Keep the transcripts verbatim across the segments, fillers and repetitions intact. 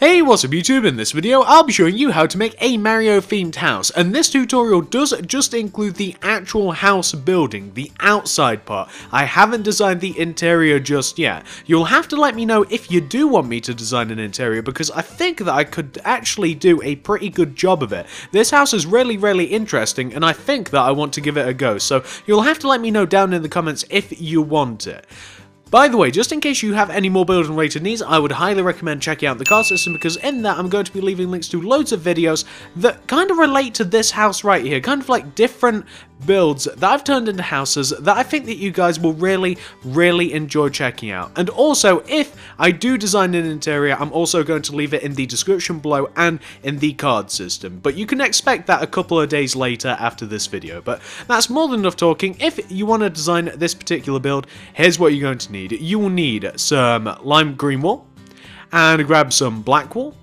Hey, what's up YouTube? In this video I'll be showing you how to make a Mario themed house, and this tutorial does just include the actual house building, the outside part. I haven't designed the interior just yet. You'll have to let me know if you do want me to design an interior, because I think that I could actually do a pretty good job of it. This house is really really interesting and I think that I want to give it a go, so you'll have to let me know down in the comments if you want it. By the way, just in case you have any more building related needs, I would highly recommend checking out the card system, because in that I'm going to be leaving links to loads of videos that kind of relate to this house right here, kind of like different builds that I've turned into houses that I think that you guys will really, really enjoy checking out. And also, if I do design an interior, I'm also going to leave it in the description below and in the card system, but you can expect that a couple of days later after this video. But that's more than enough talking. If you want to design this particular build, here's what you're going to need. You will need some lime green wool, and grab some black wool.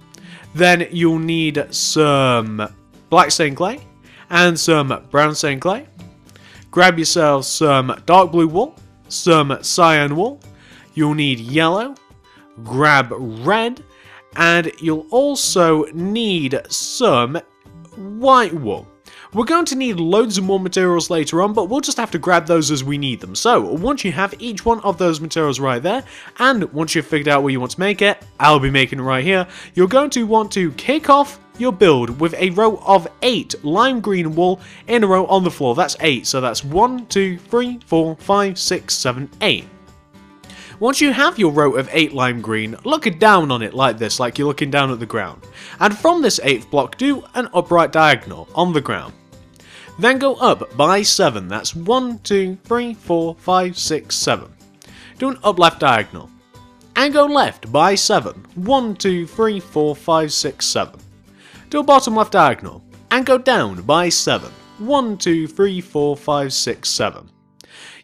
Then you'll need some black stained clay, and some brown stained clay. Grab yourself some dark blue wool, some cyan wool. You'll need yellow, grab red, and you'll also need some white wool. We're going to need loads of more materials later on, but we'll just have to grab those as we need them. So, once you have each one of those materials right there, and once you've figured out what you want to make it, I'll be making it right here, you're going to want to kick off your build with a row of eight lime green wool in a row on the floor. That's eight, so that's one, two, three, four, five, six, seven, eight. Once you have your row of eight lime green, look down on it like this, like you're looking down at the ground. And from this eighth block, do an upright diagonal on the ground. Then go up by seven, that's one, two, three, four, five, six, seven. Do an up left diagonal. And go left by seven, one, two, three, four, five, six, seven. Do a bottom left diagonal. And go down by seven, one, two, three, four, five, six, seven.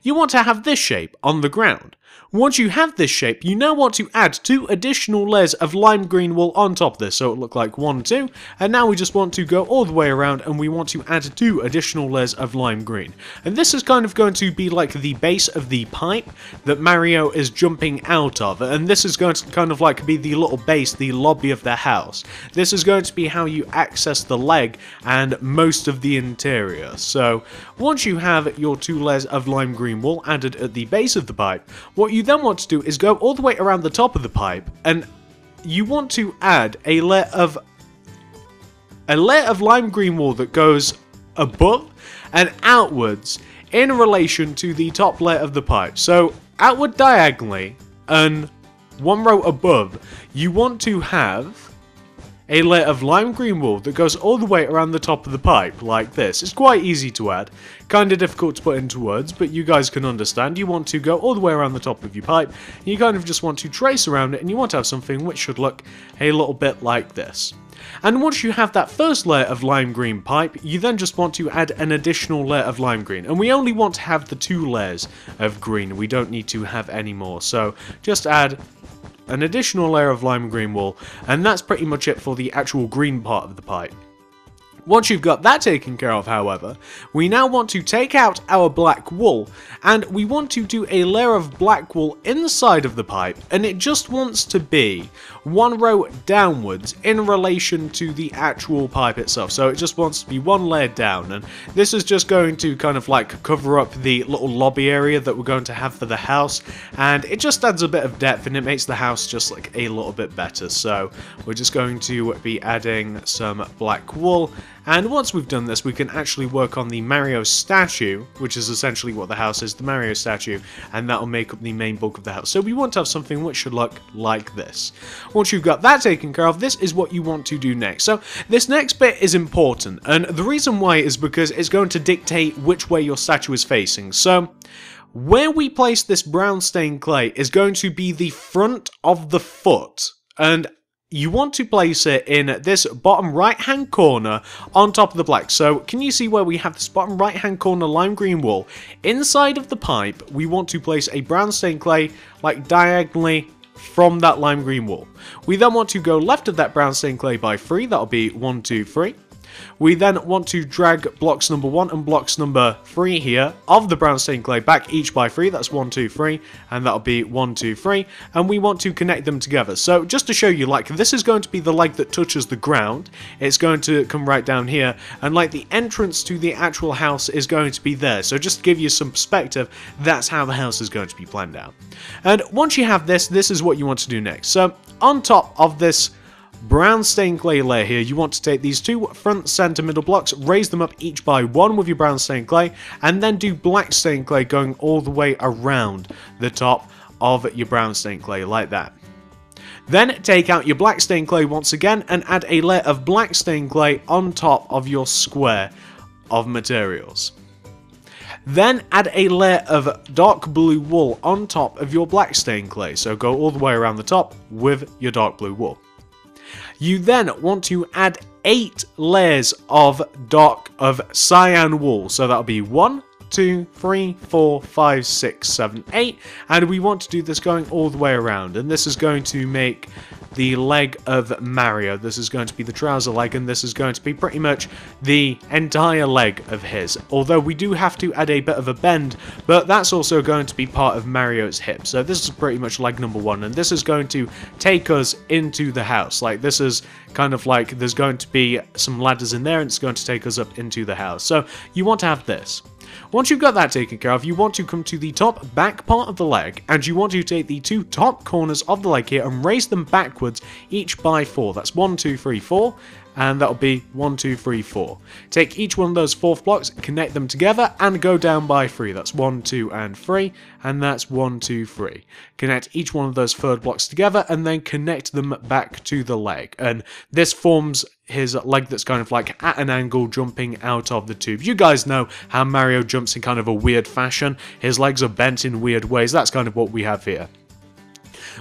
You want to have this shape on the ground. Once you have this shape, you now want to add two additional layers of lime green wool on top of this, so it look like one, two, and now we just want to go all the way around and we want to add two additional layers of lime green. And this is kind of going to be like the base of the pipe that Mario is jumping out of, and this is going to kind of like be the little base, the lobby of the house. This is going to be how you access the leg and most of the interior. So once you have your two layers of lime green wool added at the base of the pipe, what you then want to do is go all the way around the top of the pipe, and you want to add a layer of a layer of lime green wool that goes above and outwards in relation to the top layer of the pipe. So outward diagonally and one row above, you want to have a layer of lime green wool that goes all the way around the top of the pipe, like this. It's quite easy to add, kind of difficult to put into words, but you guys can understand. You want to go all the way around the top of your pipe, and you kind of just want to trace around it, and you want to have something which should look a little bit like this. And once you have that first layer of lime green pipe, you then just want to add an additional layer of lime green. And we only want to have the two layers of green, we don't need to have any more, so just add an additional layer of lime green wool, and that's pretty much it for the actual green part of the pipe. Once you've got that taken care of, however, we now want to take out our black wool, and we want to do a layer of black wool inside of the pipe, and it just wants to be one row downwards in relation to the actual pipe itself. So it just wants to be one layer down, and this is just going to kind of like cover up the little lobby area that we're going to have for the house, and it just adds a bit of depth and it makes the house just like a little bit better. So we're just going to be adding some black wool. And once we've done this, we can actually work on the Mario statue, which is essentially what the house is, the Mario statue, and that'll make up the main bulk of the house. So we want to have something which should look like this. Once you've got that taken care of, this is what you want to do next. So this next bit is important, and the reason why is because it's going to dictate which way your statue is facing. So where we place this brown stained clay is going to be the front of the foot, and you want to place it in this bottom right hand corner on top of the black. So can you see where we have this bottom right hand corner lime green wool? Inside of the pipe, we want to place a brown stained clay like diagonally from that lime green wool. We then want to go left of that brown stained clay by three, that'll be one, two, three. We then want to drag blocks number one and blocks number three here of the brown stained clay back each by three. That's one, two, three, and that'll be one, two, three. And we want to connect them together. So just to show you, like, this is going to be the leg that touches the ground. It's going to come right down here, and like the entrance to the actual house is going to be there. So just to give you some perspective, that's how the house is going to be planned out. And once you have this, this is what you want to do next. So on top of this brown stained clay layer here, you want to take these two front, center, middle blocks, raise them up each by one with your brown stained clay, and then do black stained clay going all the way around the top of your brown stained clay like that. Then take out your black stained clay once again and add a layer of black stained clay on top of your square of materials. Then add a layer of dark blue wool on top of your black stained clay, so go all the way around the top with your dark blue wool. You then want to add eight layers of dark of cyan wool, so that'll be one, two, three, four, five, six, seven, eight, and we want to do this going all the way around, and this is going to make the leg of Mario. This is going to be the trouser leg, and this is going to be pretty much the entire leg of his, although we do have to add a bit of a bend, but that's also going to be part of Mario's hip. So this is pretty much leg number one, and this is going to take us into the house. Like, this is kind of like there's going to be some ladders in there, and it's going to take us up into the house. So you want to have this. Once you've got that taken care of, you want to come to the top back part of the leg, and you want to take the two top corners of the leg here and raise them backwards each by four. That's one, two, three, four, and that'll be one, two, three, four. Take each one of those fourth blocks, connect them together, and go down by three. That's one, two, and three, and that's one, two, three. Connect each one of those third blocks together, and then connect them back to the leg, and this forms his leg that's kind of like at an angle jumping out of the tube. You guys know how Mario jumps in kind of a weird fashion. His legs are bent in weird ways. That's kind of what we have here.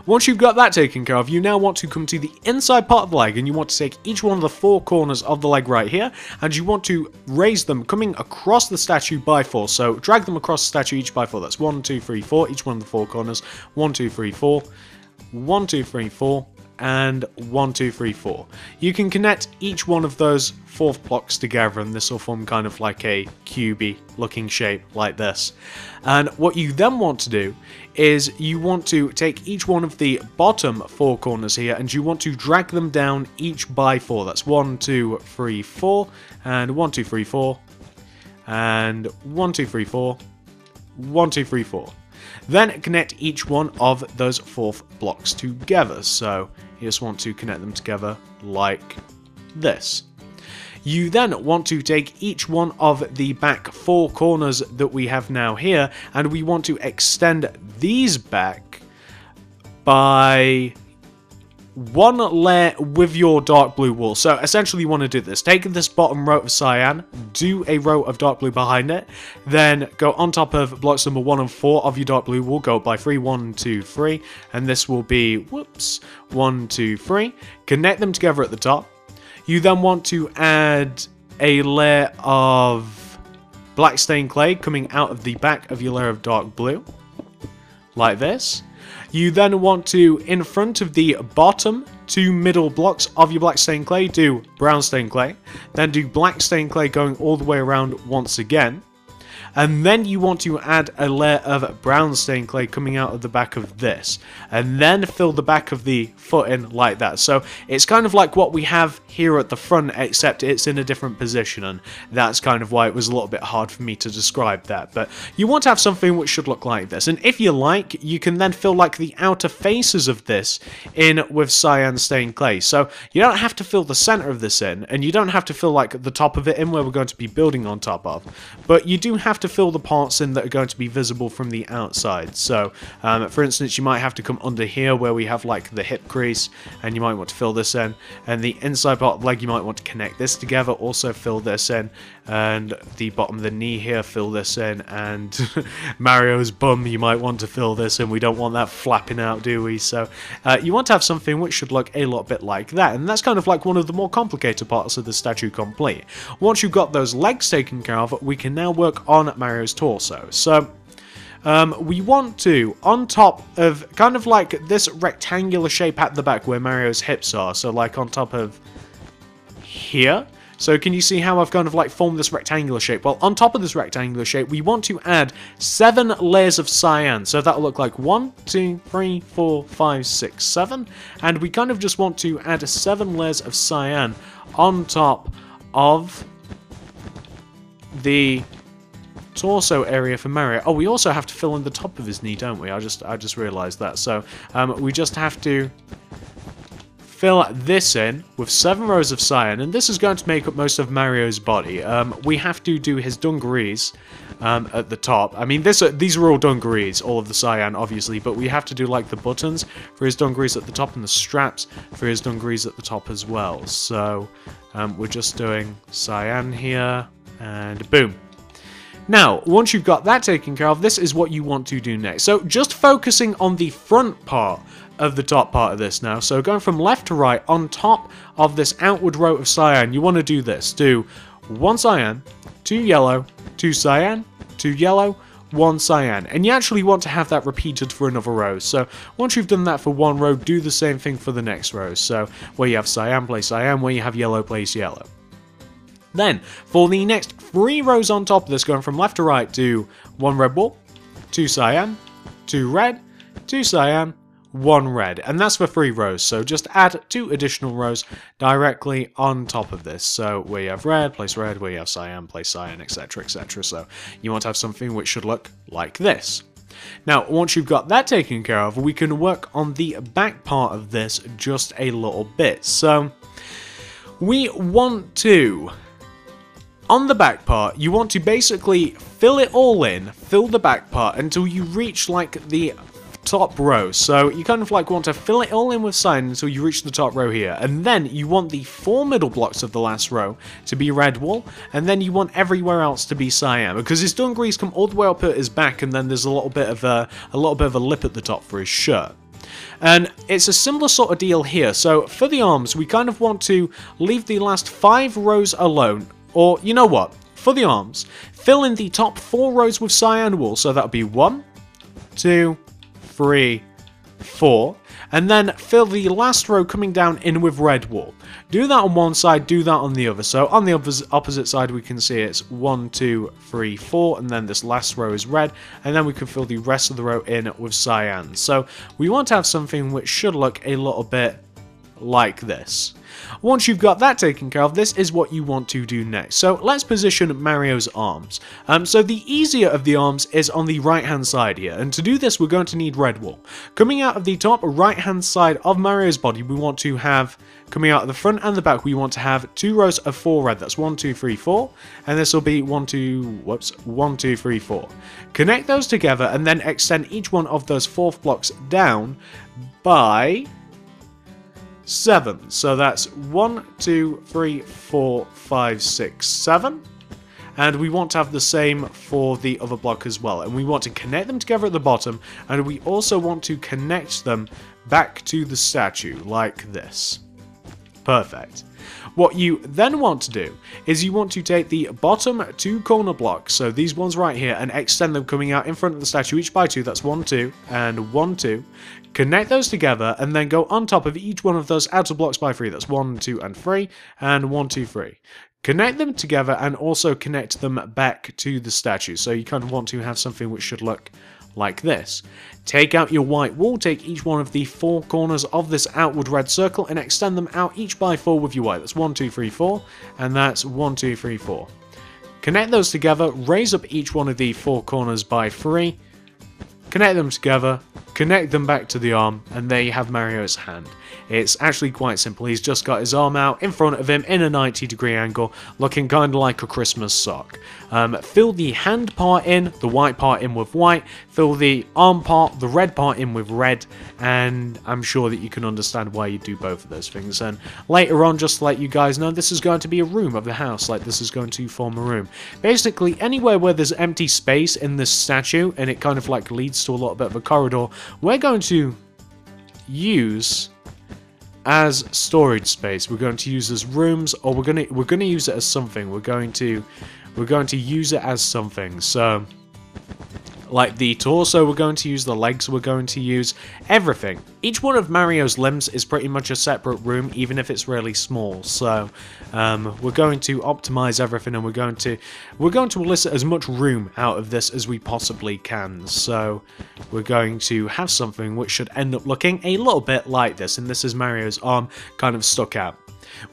Once you've got that taken care of, you now want to come to the inside part of the leg, and you want to take each one of the four corners of the leg right here, and you want to raise them coming across the statue by four. So drag them across the statue each by four. That's one, two, three, four, each one of the four corners. One, two, three, four. One, two, three, four. And one, two, three, four. You can connect each one of those fourth blocks together, and this will form kind of like a cubey looking shape like this. And what you then want to do is you want to take each one of the bottom four corners here, and you want to drag them down each by four. That's one, two, three, four, and one, two, three, four, and one, two, three, four, one, two, three, four. Then connect each one of those fourth blocks together. So you just want to connect them together like this. You then want to take each one of the back four corners that we have now here, and we want to extend these back by one layer with your dark blue wool. So essentially you want to do this. Take this bottom row of cyan, do a row of dark blue behind it, then go on top of blocks number one and four of your dark blue wool, go by three, one, two, three, and this will be, whoops, one, two, three. Connect them together at the top. You then want to add a layer of black stained clay coming out of the back of your layer of dark blue, like this. You then want to, in front of the bottom two middle blocks of your black stained clay, do brown stained clay, then do black stained clay going all the way around once again, and then you want to add a layer of brown stained clay coming out of the back of this, and then fill the back of the foot in like that. So it's kind of like what we have here at the front, except it's in a different position, and that's kind of why it was a little bit hard for me to describe that. But you want to have something which should look like this, and if you like, you can then fill like the outer faces of this in with cyan stained clay. So you don't have to fill the center of this in, and you don't have to fill like the top of it in where we're going to be building on top of, but you do have to fill the parts in that are going to be visible from the outside. So um, for instance, you might have to come under here where we have like the hip crease, and you might want to fill this in, and the inside part of the leg you might want to connect this together, also fill this in, and the bottom of the knee here, fill this in, and Mario's bum, you might want to fill this in. We don't want that flapping out, do we? So uh, you want to have something which should look a lot bit like that, and that's kind of like one of the more complicated parts of the statue complete. Once you've got those legs taken care of, we can now work on Mario's torso. So um, we want to, on top of kind of like this rectangular shape at the back where Mario's hips are, so like on top of here, So can you see how I've kind of like formed this rectangular shape? Well, on top of this rectangular shape, we want to add seven layers of cyan. So that'll look like one, two, three, four, five, six, seven. And we kind of just want to add seven layers of cyan on top of the torso area for Mario. Oh, we also have to fill in the top of his knee, don't we? I just I just realised that. So um, we just have to fill this in with seven rows of cyan, and this is going to make up most of Mario's body. Um, we have to do his dungarees um, at the top. I mean, this are, these are all dungarees, all of the cyan, obviously, but we have to do, like, the buttons for his dungarees at the top and the straps for his dungarees at the top as well. So um, we're just doing cyan here, and boom. Now, once you've got that taken care of, this is what you want to do next. So just focusing on the front part of the top part of this now. So going from left to right on top of this outward row of cyan, you want to do this. Do one cyan, two yellow, two cyan, two yellow, one cyan. And you actually want to have that repeated for another row. So once you've done that for one row, do the same thing for the next row. So where you have cyan, place cyan. Where you have yellow, place yellow. Then, for the next three rows on top of this, going from left to right, do one red ball, two cyan, two red, two cyan, one red. And that's for three rows, so just add two additional rows directly on top of this. So where you have red, place red, where you have cyan, place cyan, et cetera, et cetera. So you want to have something which should look like this. Now, once you've got that taken care of, we can work on the back part of this just a little bit. So, we want to... on the back part, you want to basically fill it all in, fill the back part until you reach like the top row. So you kind of like want to fill it all in with cyan until you reach the top row here. And then you want the four middle blocks of the last row to be red wool, and then you want everywhere else to be cyan, because his dungarees come all the way up at his back, and then there's a little bit of a, a little bit of a lip at the top for his shirt. And it's a similar sort of deal here. So for the arms, we kind of want to leave the last five rows alone. Or, you know what, for the arms, fill in the top four rows with cyan wool. So that'll be one, two, three, four. And then fill the last row coming down in with red wool. Do that on one side, do that on the other. So on the opposite side, we can see it's one, two, three, four. And then this last row is red. And then we can fill the rest of the row in with cyan. So we want to have something which should look a little bit like this. Once you've got that taken care of, this is what you want to do next. So let's position Mario's arms. Um, so the easier of the arms is on the right hand side here, and to do this we're going to need red wool. Coming out of the top right hand side of Mario's body, we want to have, coming out of the front and the back, we want to have two rows of four red. That's one, two, three, four, and this will be one, two, whoops, one, two, three, four. Connect those together and then extend each one of those fourth blocks down by seven. So that's one, two, three, four, five, six, seven. And we want to have the same for the other block as well. And we want to connect them together at the bottom, and we also want to connect them back to the statue like this. Perfect. What you then want to do is you want to take the bottom two corner blocks, so these ones right here, and extend them coming out in front of the statue each by two. That's one, two, and one, two. Connect those together, and then go on top of each one of those outer blocks by three. That's one, two, and three, and one, two, three. Connect them together, and also connect them back to the statue. So you kind of want to have something which should look like this. Take out your white wool, take each one of the four corners of this outward red circle and extend them out each by four with your white. That's one, two, three, four, and that's one, two, three, four. Connect those together, raise up each one of the four corners by three, connect them together, connect them back to the arm, and there you have Mario's hand. It's actually quite simple. He's just got his arm out in front of him in a ninety degree angle, looking kind of like a Christmas sock. Um, fill the hand part in, the white part in with white, fill the arm part, the red part in with red, and I'm sure that you can understand why you do both of those things. And later on, just to let you guys know, this is going to be a room of the house, like this is going to form a room. Basically, anywhere where there's empty space in this statue, and it kind of like leads to a little bit of a corridor, we're going to use as storage space. We're going to use as rooms, or we're gonna we're gonna use it as something. We're going to we're going to use it as something. So like the torso we're going to use, the legs we're going to use, everything. Each one of Mario's limbs is pretty much a separate room, even if it's really small. So um, we're going to optimize everything, and we're going to we're going to elicit as much room out of this as we possibly can. So we're going to have something which should end up looking a little bit like this, and this is Mario's arm kind of stuck out.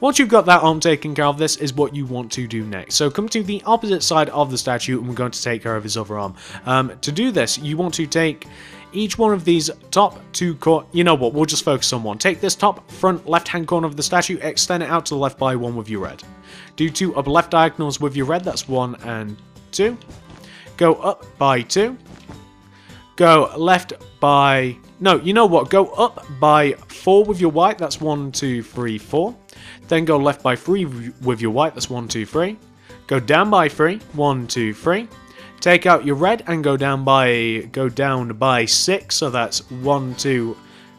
Once you've got that arm taken care of, this is what you want to do next. So come to the opposite side of the statue, and we're going to take care of his other arm. Um, to do this, you want to take each one of these top two cor- You know what, we'll just focus on one. Take this top front left-hand corner of the statue, extend it out to the left by one with your red. Do two up left diagonals with your red, that's one and two. Go up by two. Go left by... No, you know what, go up by four with your white, that's one, two, three, four. Then go left by three with your white, that's one, two, three. Go down by three, one, two, three. Take out your red and go down by go down by six, so that's one, two,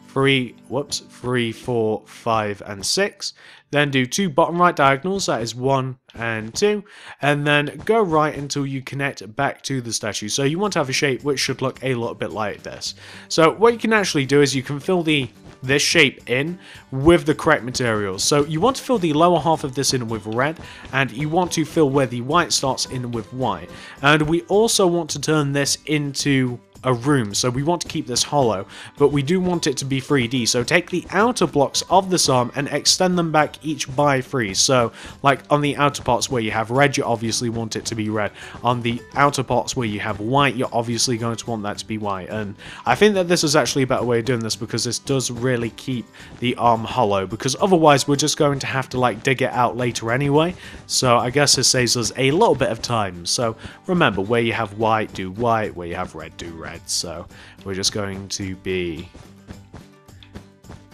three, whoops, three, four, five, and six. Then do two bottom right diagonals, that is one and two, and then go right until you connect back to the statue. So you want to have a shape which should look a little bit like this. So what you can actually do is you can fill the this shape in with the correct materials. So you want to fill the lower half of this in with red, and you want to fill where the white starts in with white. And we also want to turn this into a room, so we want to keep this hollow, but we do want it to be three D. So take the outer blocks of this arm and extend them back each by three. So like on the outer parts where you have red, you obviously want it to be red. On the outer parts where you have white, you're obviously going to want that to be white. And I think that this is actually a better way of doing this, because this does really keep the arm hollow, because otherwise we're just going to have to like dig it out later anyway. So I guess this saves us a little bit of time. So remember, where you have white, do white, where you have red, do red. So we're just going to be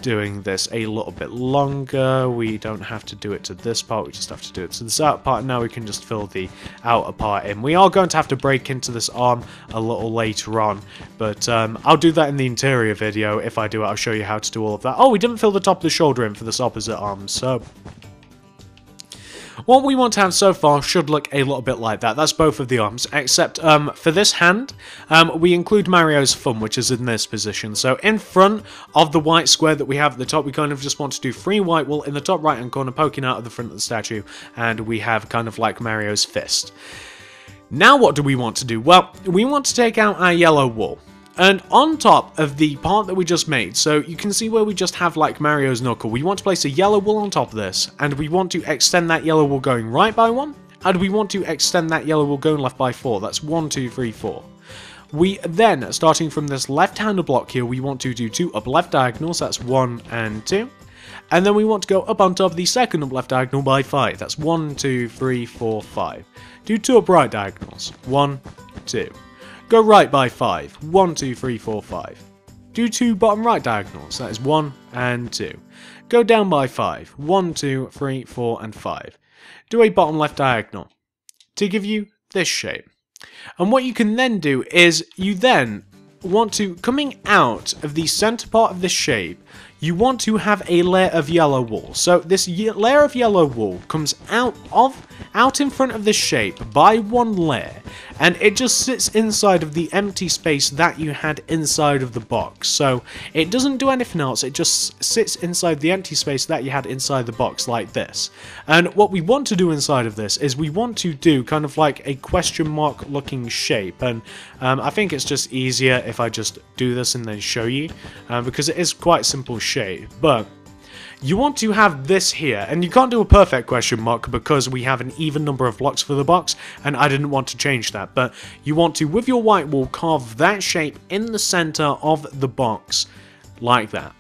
doing this a little bit longer. We don't have to do it to this part, we just have to do it to this outer part. Now we can just fill the outer part in. We are going to have to break into this arm a little later on, but um, I'll do that in the interior video. If I do it, I'll show you how to do all of that. Oh, we didn't fill the top of the shoulder in for this opposite arm, so... What we want to have so far should look a little bit like that. That's both of the arms, except um, for this hand, um, we include Mario's thumb, which is in this position. So in front of the white square that we have at the top, we kind of just want to do three white wool in the top right-hand corner, poking out of the front of the statue, and we have kind of like Mario's fist. Now what do we want to do? Well, we want to take out our yellow wool. And on top of the part that we just made, so you can see where we just have like Mario's knuckle, we want to place a yellow wool on top of this, and we want to extend that yellow wool going right by one, and we want to extend that yellow wool going left by four. That's one, two, three, four. We then, starting from this left-hander block here, we want to do two up left diagonals, that's one and two. And then we want to go up on top of the second up left diagonal by five, that's one, two, three, four, five. Do two up right diagonals, one, two. Go right by five. one, two, three, four, five. Do two bottom right diagonals. That is one and two. Go down by five. one, two, three, four, and five. Do a bottom left diagonal to give you this shape. And what you can then do is you then want to, coming out of the center part of the shape, you want to have a layer of yellow wool. So this layer of yellow wool comes out of out in front of the shape by one layer, and it just sits inside of the empty space that you had inside of the box. So it doesn't do anything else, it just sits inside the empty space that you had inside the box like this. And what we want to do inside of this is we want to do kind of like a question mark looking shape, and um, I think it's just easier if I just do this and then show you, uh, because it is quite simple shape. But you want to have this here, and you can't do a perfect question mark because we have an even number of blocks for the box, and I didn't want to change that. But you want to, with your white wool, carve that shape in the center of the box like that.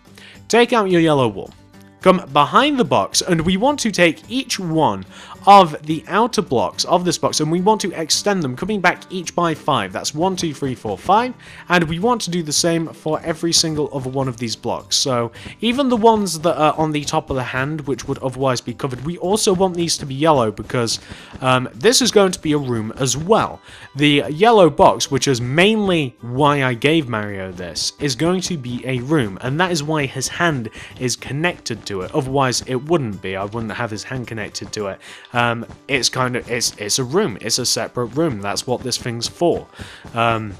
Take out your yellow wool, come behind the box, and we want to take each one of the outer blocks of this box, and we want to extend them, coming back each by five. That's one, two, three, four, five. And we want to do the same for every single other one of these blocks. So even the ones that are on the top of the hand, which would otherwise be covered, we also want these to be yellow, because um, this is going to be a room as well. The yellow box, which is mainly why I gave Mario this, is going to be a room, and that is why his hand is connected to it. Otherwise, it wouldn't be. I wouldn't have his hand connected to it. Um, it's kind of, it's, it's a room, it's a separate room, that's what this thing's for. Um,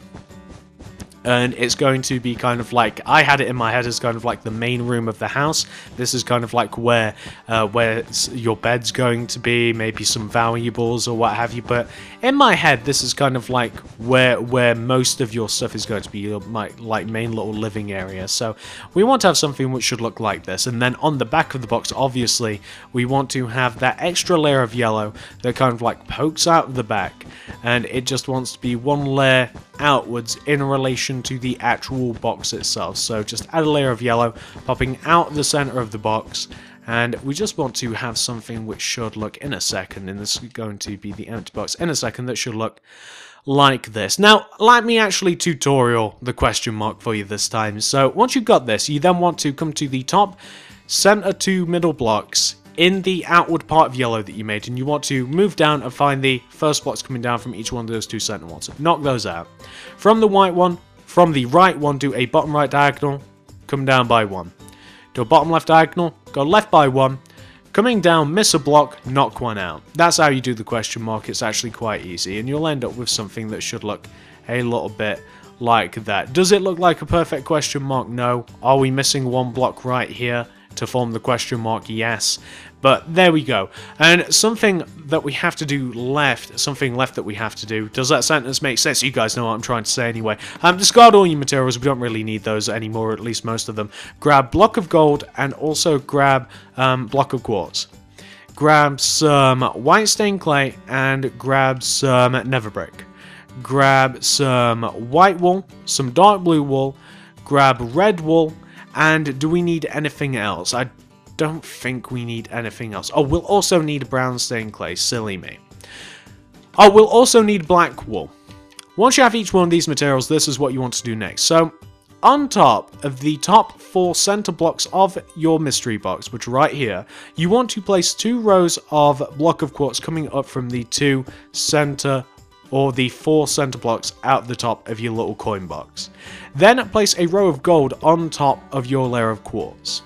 and it's going to be kind of like, I had it in my head as kind of like the main room of the house. This is kind of like where uh, where your bed's going to be, maybe some valuables or what have you, but in my head this is kind of like where where most of your stuff is going to be, your my, like main little living area. So we want to have something which should look like this, and then on the back of the box obviously we want to have that extra layer of yellow that kind of like pokes out the back, and it just wants to be one layer outwards in relation to the actual box itself. So just add a layer of yellow popping out the center of the box, and we just want to have something which should look, in a second, and this is going to be the empty box in a second, that should look like this. Now let me actually tutorial the question mark for you this time. So once you've got this, you then want to come to the top center two middle blocks in the outward part of yellow that you made, and you want to move down and find the first blocks coming down from each one of those two center ones. Knock those out. From the white one, from the right one, do a bottom right diagonal, come down by one. Do a bottom left diagonal, go left by one. Coming down, miss a block, knock one out. That's how you do the question mark. It's actually quite easy, and you'll end up with something that should look a little bit like that. Does it look like a perfect question mark? No. Are we missing one block right here to form the question mark? Yes. But there we go. And something that we have to do left, something left that we have to do. Does that sentence make sense? You guys know what I'm trying to say anyway. Um, discard all your materials. We don't really need those anymore, at least most of them. Grab block of gold and also grab um, block of quartz. Grab some white stained clay and grab some neverbrick. Grab some white wool, some dark blue wool, grab red wool. And do we need anything else? I don't think we need anything else. Oh, we'll also need brown stained clay. Silly me. Oh, we'll also need black wool. Once you have each one of these materials, this is what you want to do next. So, on top of the top four center blocks of your mystery box, which are right here, you want to place two rows of block of quartz coming up from the two center blocks, or the four center blocks out the top of your little coin box. Then place a row of gold on top of your layer of quartz.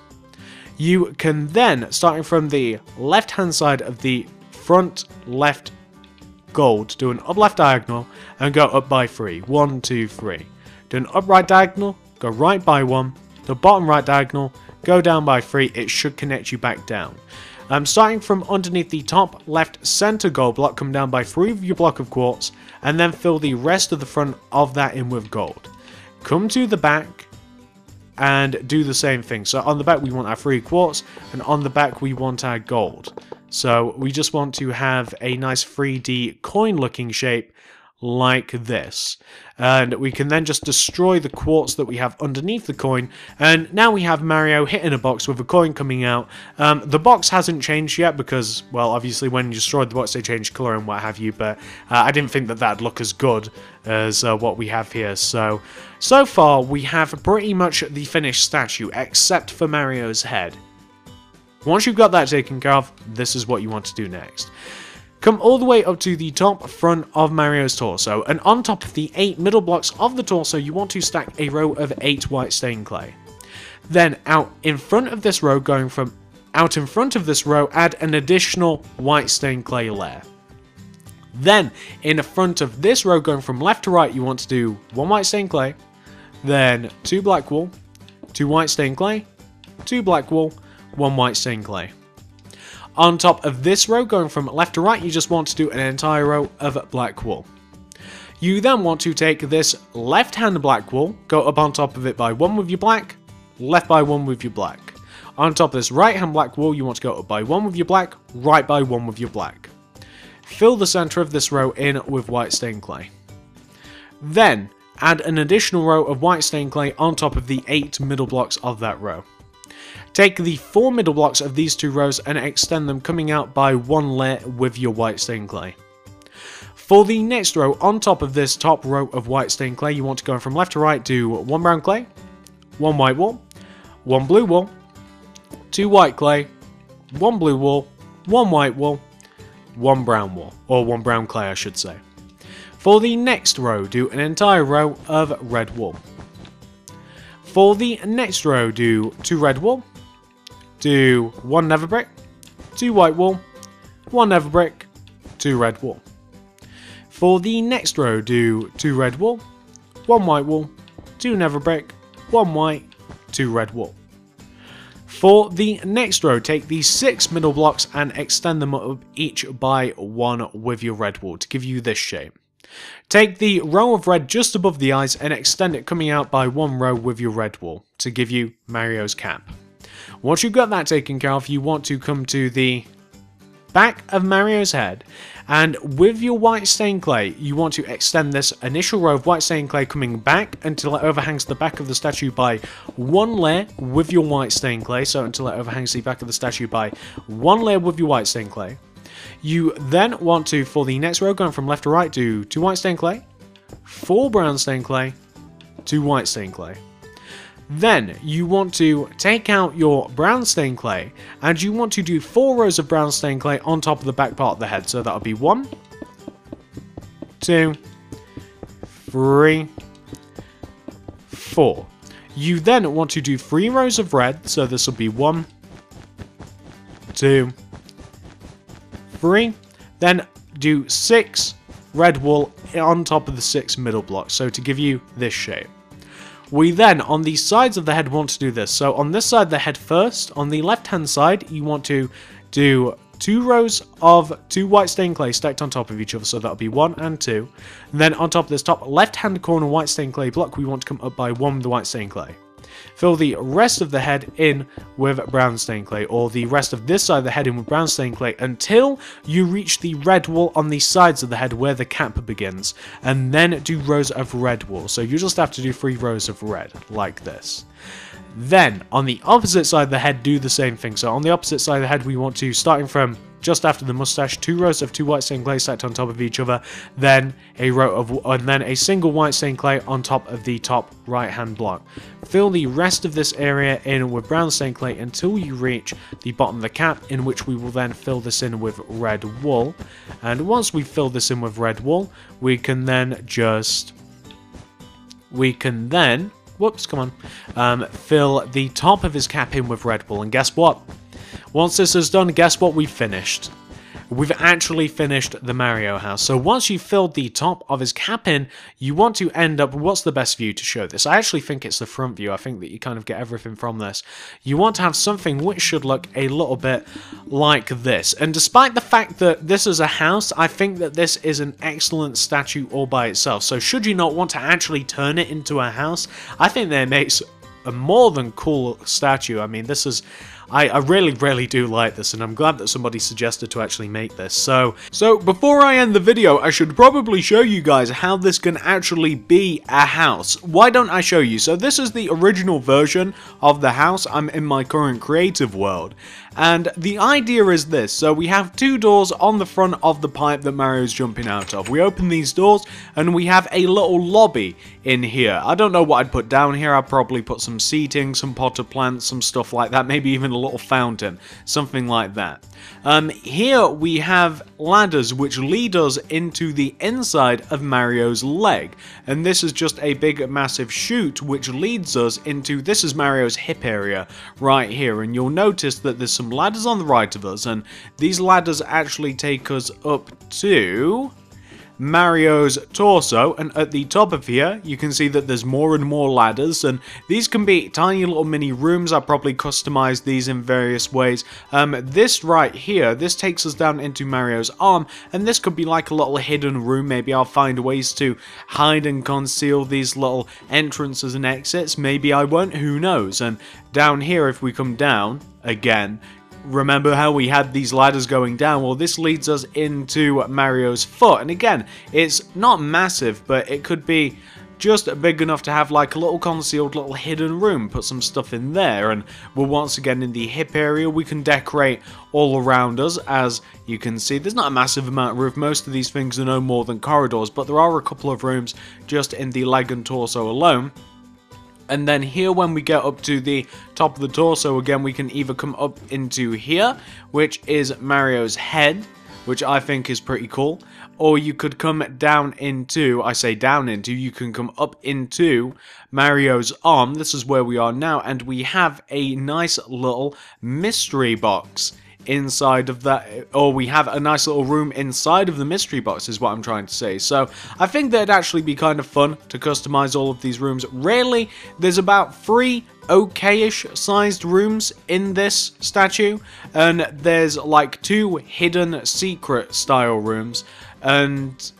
You can then, starting from the left hand side of the front left gold, do an up left diagonal and go up by three. One, two, three. Do an up right diagonal, go right by one. The bottom right diagonal, go down by three. It should connect you back down. Um, starting from underneath the top left center gold block, come down by three of your block of quartz, and then fill the rest of the front of that in with gold. Come to the back and do the same thing. So on the back we want our three quartz, and on the back we want our gold. So we just want to have a nice three D coin looking shape like this, and we can then just destroy the quartz that we have underneath the coin, and now we have Mario hitting a box with a coin coming out. Um, the box hasn't changed yet because, well, obviously when you destroyed the box they changed colour and what have you, but uh, I didn't think that that'd look as good as uh, what we have here. So, so far we have pretty much the finished statue except for Mario's head. Once you've got that taken care of, this is what you want to do next. Come all the way up to the top front of Mario's torso, and on top of the eight middle blocks of the torso you want to stack a row of eight white stained clay. Then out in front of this row, going from out in front of this row, add an additional white stained clay layer. Then in front of this row, going from left to right, you want to do one white stained clay, then two black wool, two white stained clay, two black wool, one white stained clay. On top of this row, going from left to right, you just want to do an entire row of black wool. You then want to take this left-hand black wool, go up on top of it by one with your black, left by one with your black. On top of this right-hand black wool, you want to go up by one with your black, right by one with your black. Fill the center of this row in with white stained clay. Then, add an additional row of white stained clay on top of the eight middle blocks of that row. Take the four middle blocks of these two rows and extend them, coming out by one layer with your white stained clay. For the next row, on top of this top row of white stained clay, you want to go from left to right, do one brown clay, one white wool, one blue wool, two white clay, one blue wool, one white wool, one brown wool, or one brown clay I should say. For the next row, do an entire row of red wool. For the next row, do two red wool, do one neverbrick, two white wool, one neverbrick, two red wool. For the next row, do two red wool, one white wool, two nether brick, one white, two red wool. For the next row, take the six middle blocks and extend them up each by one with your red wool to give you this shape. Take the row of red just above the eyes and extend it coming out by one row with your red wool to give you Mario's cap. Once you've got that taken care of, you want to come to the back of Mario's head, and with your white stained clay, you want to extend this initial row of white stained clay coming back until it overhangs the back of the statue by one layer with your white stained clay, so until it overhangs the back of the statue by one layer with your white stained clay. You then want to, for the next row going from left to right, do two white stained clay, four brown stained clay, two white stained clay. Then you want to take out your brown stained clay and you want to do four rows of brown stained clay on top of the back part of the head. So that'll be one, two, three, four. You then want to do three rows of red. So this will be one, two, three. Then do six red wool on top of the six middle blocks. So to give you this shape. We then, on the sides of the head, want to do this. So on this side of the head first, on the left-hand side, you want to do two rows of two white stained clay stacked on top of each other. So that'll be one and two. And then on top of this top left-hand corner white stained clay block, we want to come up by one with the white stained clay. Fill the rest of the head in with brown stained clay, or the rest of this side of the head in with brown stained clay, until you reach the red wool on the sides of the head where the cap begins, and then do rows of red wool. So you just have to do three rows of red, like this. Then, on the opposite side of the head, do the same thing. So on the opposite side of the head, we want to, starting from just after the mustache, two rows of two white stained clay stacked on top of each other, then a row of, and then a single white stained clay on top of the top right hand block. Fill the rest of this area in with brown stained clay until you reach the bottom of the cap, in which we will then fill this in with red wool. And once we fill this in with red wool, we can then just, we can then, whoops, come on, um, fill the top of his cap in with red wool. And guess what? Once this is done, guess what we've finished? We've actually finished the Mario house. So once you've filled the top of his cap in, you want to end up, what's the best view to show this? I actually think it's the front view. I think that you kind of get everything from this. You want to have something which should look a little bit like this. And despite the fact that this is a house, I think that this is an excellent statue all by itself. So should you not want to actually turn it into a house, I think that it makes a more than cool statue. I mean, this is... I, I really, really do like this, and I'm glad that somebody suggested to actually make this. So, so before I end the video, I should probably show you guys how this can actually be a house. Why don't I show you? So this is the original version of the house. I'm in my current creative world. And the idea is this. So we have two doors on the front of the pipe that Mario's jumping out of. We open these doors, and we have a little lobby in here. I don't know what I'd put down here. I'd probably put some seating, some potted plants, some stuff like that. Maybe even a little fountain, something like that. Um, here we have ladders which lead us into the inside of Mario's leg, and this is just a big massive chute which leads us into, this is Mario's hip area right here, and you'll notice that there's some ladders on the right of us, and these ladders actually take us up to Mario's torso, and at the top of here you can see that there's more and more ladders, and these can be tiny little mini rooms. I probably customized these in various ways. Um, this right here, this takes us down into Mario's arm, and this could be like a little hidden room. Maybe I'll find ways to hide and conceal these little entrances and exits. Maybe I won't, who knows. And down here, if we come down again, remember how we had these ladders going down? Well, this leads us into Mario's foot. And again, it's not massive, but it could be just big enough to have like a little concealed little hidden room. Put some stuff in there, and we're once again in the hip area. We can decorate all around us. As you can see, there's not a massive amount of room. Most of these things are no more than corridors, but there are a couple of rooms just in the leg and torso alone. And then here, when we get up to the top of the torso again, we can either come up into here, which is Mario's head, which I think is pretty cool. Or you could come down into, I say down into, you can come up into Mario's arm. This is where we are now, and we have a nice little mystery box inside of that, or we have a nice little room inside of the mystery box, is what I'm trying to say. So I think that'd actually be kind of fun to customize all of these rooms. Really, there's about three okay-ish sized rooms in this statue, and there's like two hidden secret style rooms, and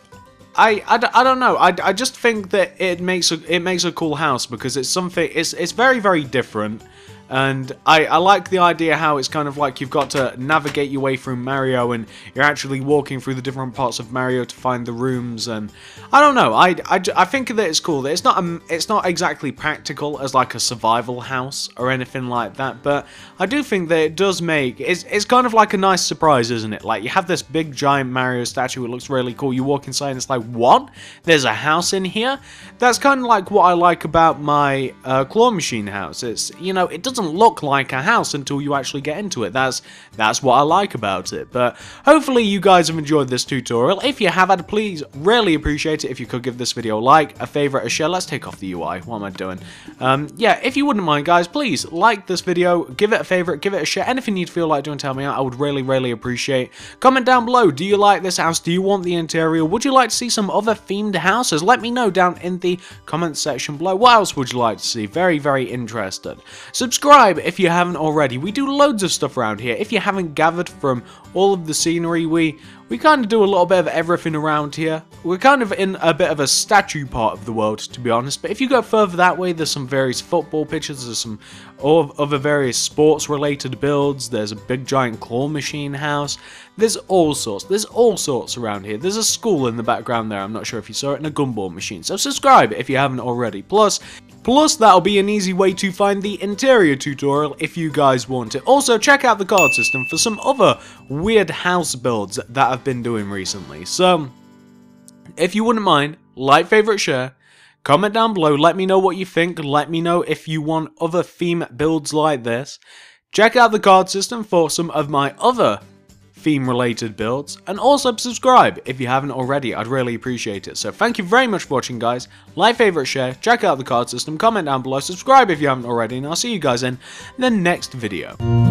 I, I, I don't know. I, I just think that it makes a, it makes a cool house, because it's something, it's it's very very different. And I, I like the idea how it's kind of like you've got to navigate your way through Mario, and you're actually walking through the different parts of Mario to find the rooms. And I don't know, I, I, I think that it's cool. That it's not a, it's not exactly practical as like a survival house or anything like that, but I do think that it does make, it's, it's kind of like a nice surprise, isn't it? Like, you have this big giant Mario statue, it looks really cool. You walk inside and it's like, what? There's a house in here? That's kind of like what I like about my uh, claw machine house. It's, you know, it doesn't look like a house until you actually get into it. That's that's what I like about it. But hopefully you guys have enjoyed this tutorial. If you have, I'd please really appreciate it if you could give this video a like, a favorite, a share. Let's take off the U I. What am I doing? Um, yeah, if you wouldn't mind, guys, please like this video, give it a favorite, give it a share. Anything you'd feel like doing, tell me out. I would really, really appreciate. Comment down below. Do you like this house? Do you want the interior? Would you like to see some other themed houses? Let me know down in the comment section below. What else would you like to see? Very, very interested. Subscribe. Subscribe if you haven't already. We do loads of stuff around here. If you haven't gathered from all of the scenery, we we kind of do a little bit of everything around here. We're kind of in a bit of a statue part of the world, to be honest. But if you go further that way, there's some various football pitches, there's some other various sports related builds, there's a big giant claw machine house, there's all sorts, there's all sorts around here. There's a school in the background there, I'm not sure if you saw it, and a gumball machine. So subscribe if you haven't already. Plus, Plus, that'll be an easy way to find the interior tutorial if you guys want it. Also, check out the card system for some other weird house builds that I've been doing recently. So, if you wouldn't mind, like, favorite, share, comment down below, let me know what you think, let me know if you want other theme builds like this. Check out the card system for some of my other theme related builds, and also subscribe if you haven't already. I'd really appreciate it. So thank you very much for watching, guys. Like, favorite, share, check out the card system, comment down below, subscribe if you haven't already, and I'll see you guys in the next video.